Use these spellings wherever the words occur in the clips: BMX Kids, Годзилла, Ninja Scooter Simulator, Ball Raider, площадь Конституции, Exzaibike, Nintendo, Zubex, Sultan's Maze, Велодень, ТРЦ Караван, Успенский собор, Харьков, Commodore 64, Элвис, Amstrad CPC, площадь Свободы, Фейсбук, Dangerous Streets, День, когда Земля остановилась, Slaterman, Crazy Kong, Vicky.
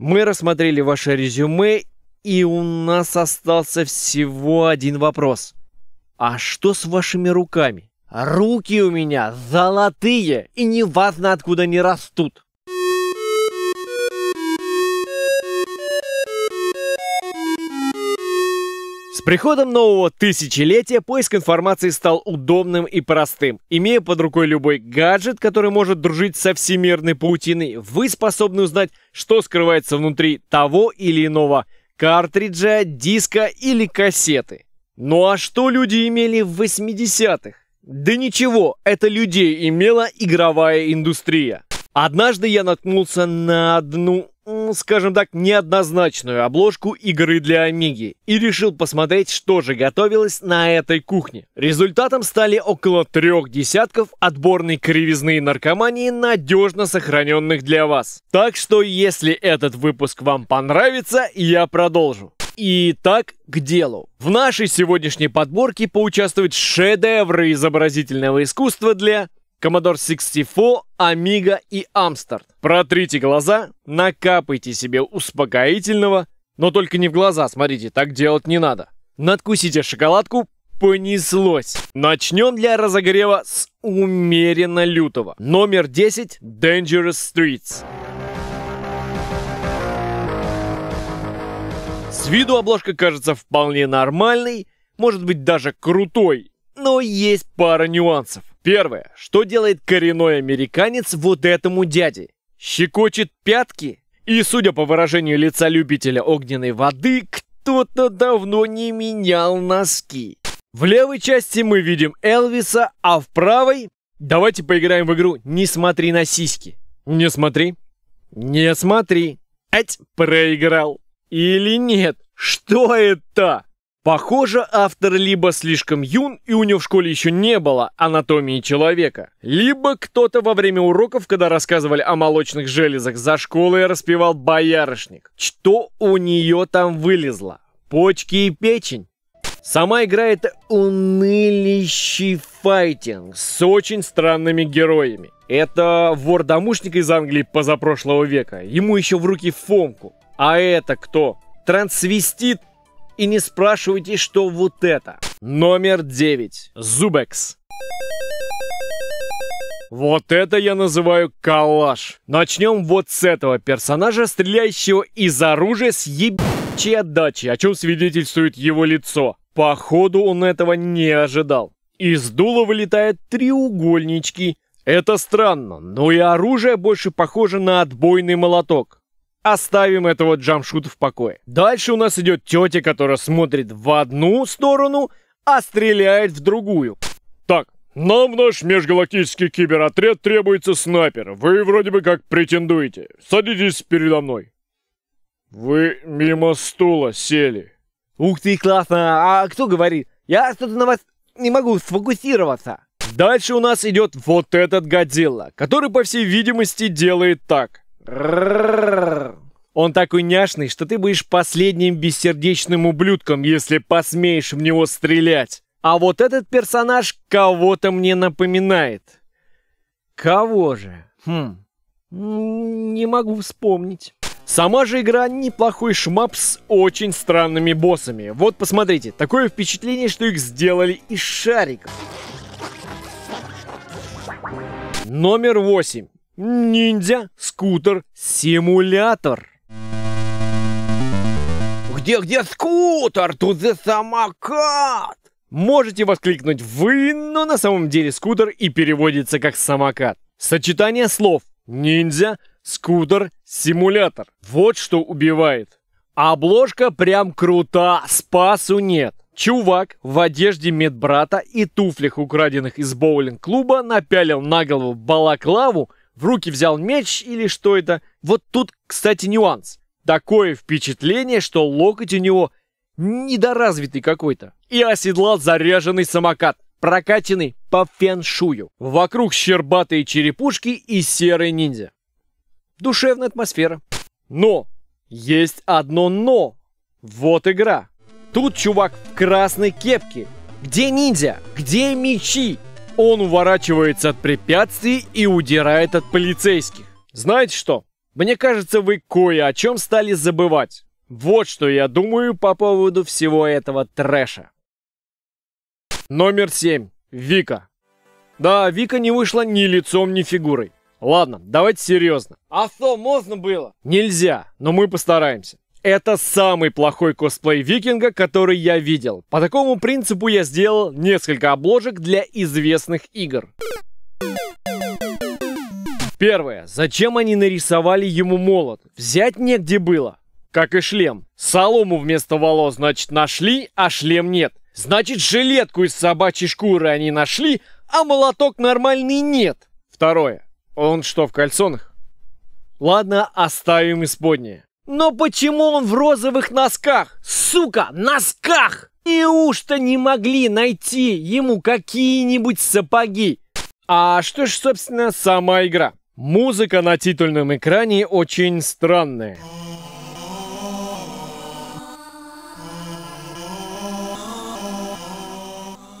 Мы рассмотрели ваше резюме, и у нас остался всего один вопрос. А что с вашими руками? Руки у меня золотые, и неважно, откуда они растут. С приходом нового тысячелетия поиск информации стал удобным и простым. Имея под рукой любой гаджет, который может дружить со всемирной паутиной, вы способны узнать, что скрывается внутри того или иного картриджа, диска или кассеты. Ну а что люди имели в 80-х? Да ничего, это людей имела игровая индустрия. Однажды я наткнулся на одну, скажем так, неоднозначную обложку игры для Амиги и решил посмотреть, что же готовилось на этой кухне. Результатом стали около 3 десятков отборной кривизны и наркомании, надежно сохраненных для вас. Так что, если этот выпуск вам понравится, я продолжу. Итак, к делу. В нашей сегодняшней подборке поучаствуют шедевры изобразительного искусства для Commodore 64, Amiga и Amstrad. Протрите глаза, накапайте себе успокоительного, но только не в глаза, смотрите, так делать не надо. Надкусите шоколадку, понеслось. Начнем для разогрева с умеренно лютого. Номер 10, Dangerous Streets. С виду обложка кажется вполне нормальной, может быть даже крутой, но есть пара нюансов. Первое. Что делает коренной американец вот этому дяде? Щекочет пятки? И, судя по выражению лица любителя огненной воды, кто-то давно не менял носки. В левой части мы видим Элвиса, а в правой... Давайте поиграем в игру «Не смотри на сиськи». Не смотри. Не смотри. Ать, проиграл. Или нет? Что это? Похоже, автор либо слишком юн, и у него в школе еще не было анатомии человека, либо кто-то во время уроков, когда рассказывали о молочных железах за школой, распевал боярышник. Что у нее там вылезло? Почки и печень? Сама игра — это унылищий файтинг с очень странными героями. Это вор-домушник из Англии позапрошлого века, ему еще в руки фомку. А это кто? Трансвестит? И не спрашивайте, что вот это. Номер 9. Zubex. Вот это я называю коллаж. Начнем вот с этого персонажа, стреляющего из оружия с еб***чей отдачей, о чем свидетельствует его лицо. Походу, он этого не ожидал. Из дула вылетают треугольнички. Это странно, но и оружие больше похоже на отбойный молоток. Оставим этого джамшута в покое. Дальше у нас идет тетя, которая смотрит в одну сторону, а стреляет в другую. Так, нам в наш межгалактический киберотряд требуется снайпер. Вы вроде бы как претендуете. Садитесь передо мной. Вы мимо стула сели. Ух ты, классно. А кто говорит? Я что-то на вас не могу сфокусироваться. Дальше у нас идет вот этот Годзилла, который, по всей видимости, делает так. Он такой няшный, что ты будешь последним бессердечным ублюдком, если посмеешь в него стрелять. А вот этот персонаж кого-то мне напоминает. Кого же? Не могу вспомнить. Сама же игра неплохой шмап с очень странными боссами. Вот посмотрите, такое впечатление, что их сделали из шариков. Номер 8. Ниндзя Скутер Симулятор. Где скутер? Тут же самокат! Можете воскликнуть вы, но на самом деле скутер и переводится как самокат. Сочетание слов ниндзя, скутер, симулятор. Вот что убивает. Обложка прям крута, спасу нет. Чувак в одежде медбрата и туфлях, украденных из боулинг-клуба, напялил на голову балаклаву, в руки взял меч или что это. Вот тут, кстати, нюанс. Такое впечатление, что локоть у него недоразвитый какой-то. И оседлал заряженный самокат, прокачанный по фэншую. Вокруг щербатые черепушки и серые ниндзя. Душевная атмосфера. Но! Есть одно но. Вот игра. Тут чувак в красной кепке. Где ниндзя? Где мечи? Он уворачивается от препятствий и удирает от полицейских. Знаете что? Мне кажется, вы кое о чем стали забывать. Вот что я думаю по поводу всего этого трэша. Номер 7. Вика. Да, Вика не вышла ни лицом, ни фигурой. Ладно, давайте серьезно. А что, можно было? Нельзя, но мы постараемся. Это самый плохой косплей Викинга, который я видел. По такому принципу я сделал несколько обложек для известных игр. Первое. Зачем они нарисовали ему молот? Взять негде было. Как и шлем. Солому вместо волос, значит, нашли, а шлем нет. Значит, жилетку из собачьей шкуры они нашли, а молоток нормальный нет. Второе. Он что, в кальсонах? Ладно, оставим исподнее. Но почему он в розовых носках? Сука, носках! Неужто не могли найти ему какие-нибудь сапоги? А что ж, собственно, сама игра? Музыка на титульном экране очень странная.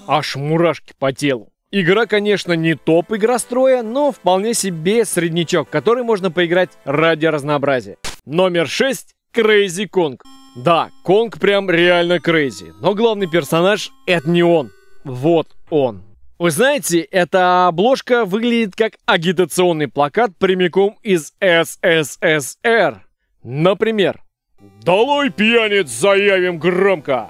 Аж мурашки по телу. Игра, конечно, не топ игра строя, но вполне себе среднячок, который можно поиграть ради разнообразия. Номер 6. Crazy Kong. Да, Конг прям реально crazy, но главный персонаж это не он. Вот он. Вы знаете, эта обложка выглядит как агитационный плакат прямиком из СССР. Например, «Долой пьяниц, заявим громко!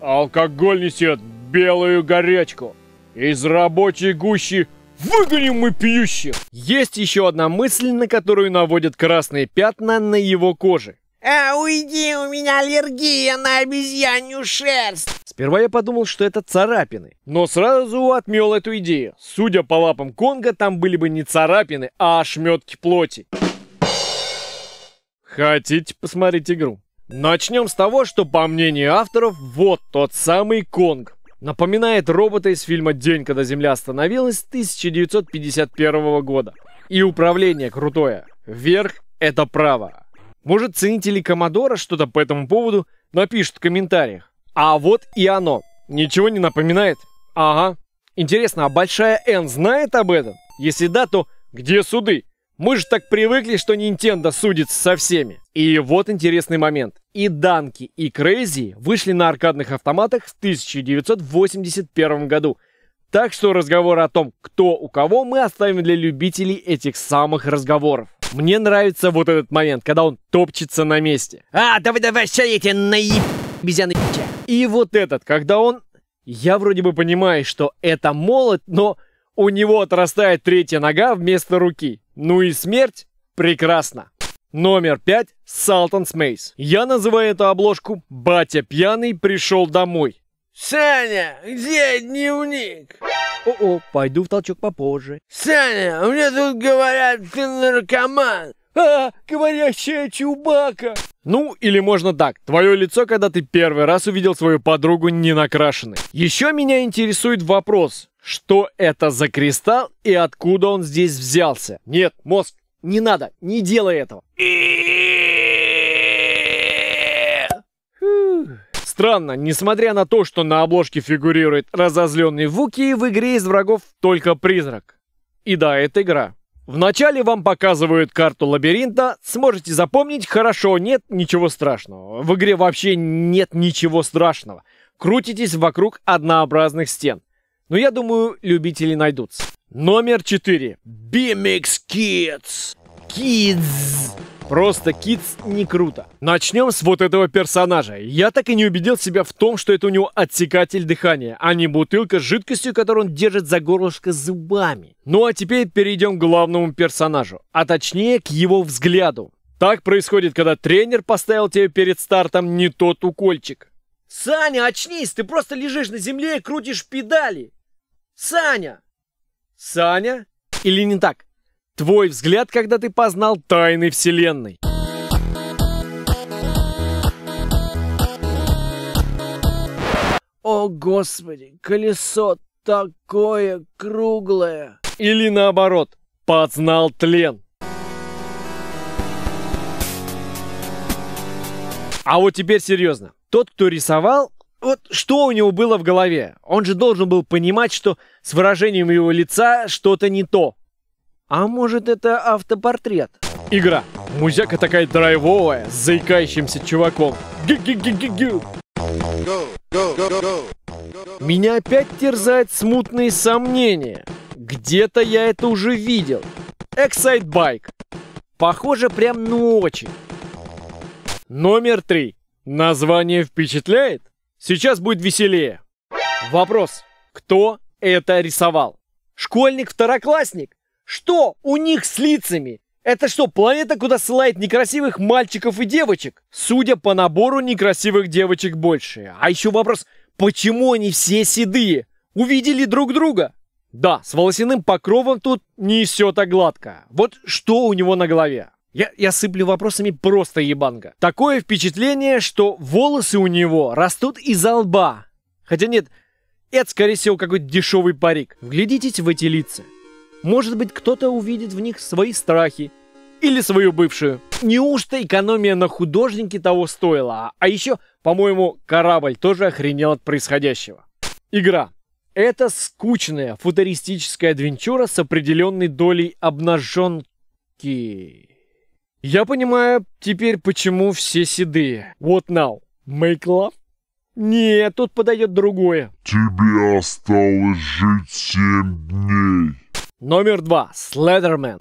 Алкоголь несет белую горячку! Из рабочей гущи выгоним мы пьющих!» Есть еще одна мысль, на которую наводят красные пятна на его коже. А уйди, у меня аллергия на обезьянью шерсть. Сперва я подумал, что это царапины, но сразу отмел эту идею. Судя по лапам Конга, там были бы не царапины, а ошметки плоти. Хотите посмотреть игру? Начнем с того, что, по мнению авторов, вот тот самый Конг. Напоминает робота из фильма «День, когда Земля остановилась» 1951 года. И управление крутое. Вверх — это право. Может, ценители Коммодора что-то по этому поводу напишут в комментариях. А вот и оно. Ничего не напоминает? Ага. Интересно, а большая N знает об этом? Если да, то где суды? Мы же так привыкли, что Nintendo судится со всеми. И вот интересный момент. И Данки, и Крейзи вышли на аркадных автоматах в 1981 году. Так что разговор о том, кто у кого, мы оставим для любителей этих самых разговоров. Мне нравится вот этот момент, когда он топчется на месте. А, давай, ща я тебе наеб... обезьяны... И вот этот, когда он... Я вроде бы понимаю, что это молот, но у него отрастает третья нога вместо руки. Ну и смерть? Прекрасно. Номер 5. Sultan's Maze. Я называю эту обложку «Батя пьяный пришел домой». Саня, где дневник? О-о, пойду в толчок попозже. Саня, мне тут говорят, ты наркоман. А, говорящая Чубака. Ну, или можно так. Твое лицо, когда ты первый раз увидел свою подругу ненакрашенной. Еще меня интересует вопрос. Что это за кристалл и откуда он здесь взялся? Нет, мозг, не надо, не делай этого. Странно, несмотря на то, что на обложке фигурирует разозленный Вуки, в игре из врагов только призрак. И да, это игра. Вначале вам показывают карту лабиринта, сможете запомнить, хорошо, нет ничего страшного. В игре вообще нет ничего страшного. Крутитесь вокруг однообразных стен. Но я думаю, любители найдутся. Номер 4. BMX Kids. Kids. Просто Kids не круто. Начнем с вот этого персонажа. Я так и не убедил себя в том, что это у него отсекатель дыхания, а не бутылка с жидкостью, которую он держит за горлышко зубами. Ну а теперь перейдем к главному персонажу, а точнее к его взгляду. Так происходит, когда тренер поставил тебе перед стартом не тот укольчик. Саня, очнись, ты просто лежишь на земле и крутишь педали. Саня! Саня? Или не так? Твой взгляд, когда ты познал тайны вселенной. О, Господи, колесо такое круглое. Или наоборот, познал тлен. А вот теперь серьезно. Тот, кто рисовал, вот что у него было в голове? Он же должен был понимать, что с выражением его лица что-то не то. А может, это автопортрет? Игра. Музяка такая драйвовая, с заикающимся чуваком. Меня опять терзают смутные сомнения. Где-то я это уже видел. Exzaibike. Похоже, прям ну очень. Номер 3. Название впечатляет? Сейчас будет веселее. Вопрос. Кто это рисовал? Школьник-второклассник? Что у них с лицами? Это что, планета, куда ссылает некрасивых мальчиков и девочек? Судя по набору, некрасивых девочек больше. А еще вопрос, почему они все седые? Увидели друг друга? Да, с волосяным покровом тут не все так гладко. Вот что у него на голове? Я сыплю вопросами просто ебанга. Такое впечатление, что волосы у него растут из-за лба. Хотя нет, это, скорее всего, какой-то дешевый парик. Вглядитесь в эти лица. Может быть, кто-то увидит в них свои страхи или свою бывшую. Неужто экономия на художнике того стоила? А еще, по-моему, корабль тоже охренел от происходящего. Игра. Это скучная футуристическая адвенчура с определенной долей обнаженки. Я понимаю теперь, почему все седые. What now? Make love? Нет, тут подойдет другое. Тебе осталось жить 7 дней. Номер 2. Slaterman.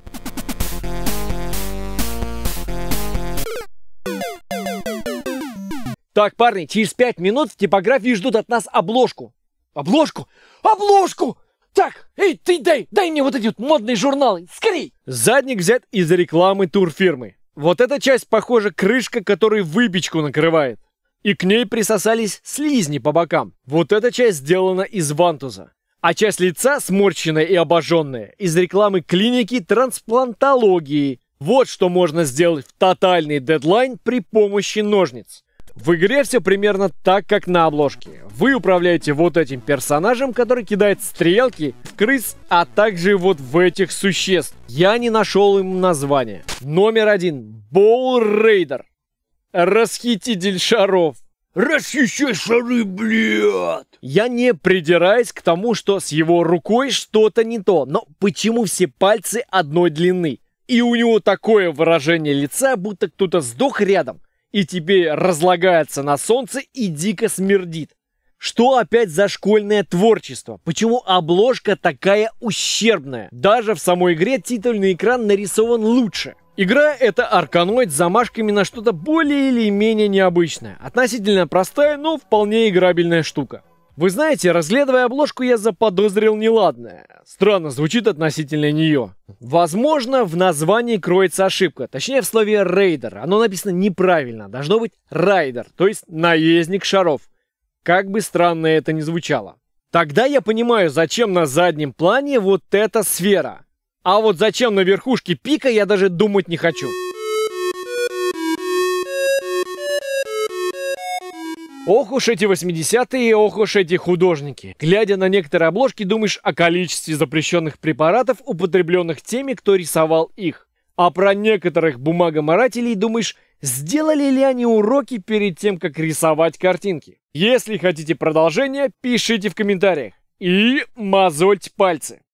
Так, парни, через 5 минут в типографии ждут от нас обложку. Обложку? Обложку! Так, эй, ты дай мне вот эти вот модные журналы, скорей! Задник взят из рекламы турфирмы. Вот эта часть, похоже, крышка, которой выпечку накрывает. И к ней присосались слизни по бокам. Вот эта часть сделана из вантуза. А часть лица, сморщенная и обожженная, из рекламы клиники трансплантологии. Вот что можно сделать в тотальный дедлайн при помощи ножниц. В игре все примерно так, как на обложке. Вы управляете вот этим персонажем, который кидает стрелки в крыс, а также вот в этих существ. Я не нашел им название. Номер 1. Ball Raider. Расхититель шаров. Расхищай шары, блядь! Я не придираюсь к тому, что с его рукой что-то не то, но почему все пальцы одной длины? И у него такое выражение лица, будто кто-то сдох рядом и теперь разлагается на солнце и дико смердит. Что опять за школьное творчество? Почему обложка такая ущербная? Даже в самой игре титульный экран нарисован лучше. Игра — это арканоид с замашками на что-то более или менее необычное. Относительно простая, но вполне играбельная штука. Вы знаете, разглядывая обложку, я заподозрил неладное. Странно звучит относительно нее. Возможно, в названии кроется ошибка. Точнее, в слове «рейдер». Оно написано неправильно. Должно быть «райдер», то есть «наездник шаров». Как бы странно это ни звучало. Тогда я понимаю, зачем на заднем плане вот эта сфера. А вот зачем на верхушке пика, я даже думать не хочу. Ох уж эти 80-е, ох уж эти художники. Глядя на некоторые обложки, думаешь о количестве запрещенных препаратов, употребленных теми, кто рисовал их. А про некоторых бумагоморателей думаешь, сделали ли они уроки перед тем, как рисовать картинки. Если хотите продолжения, пишите в комментариях. И мозольте пальцы.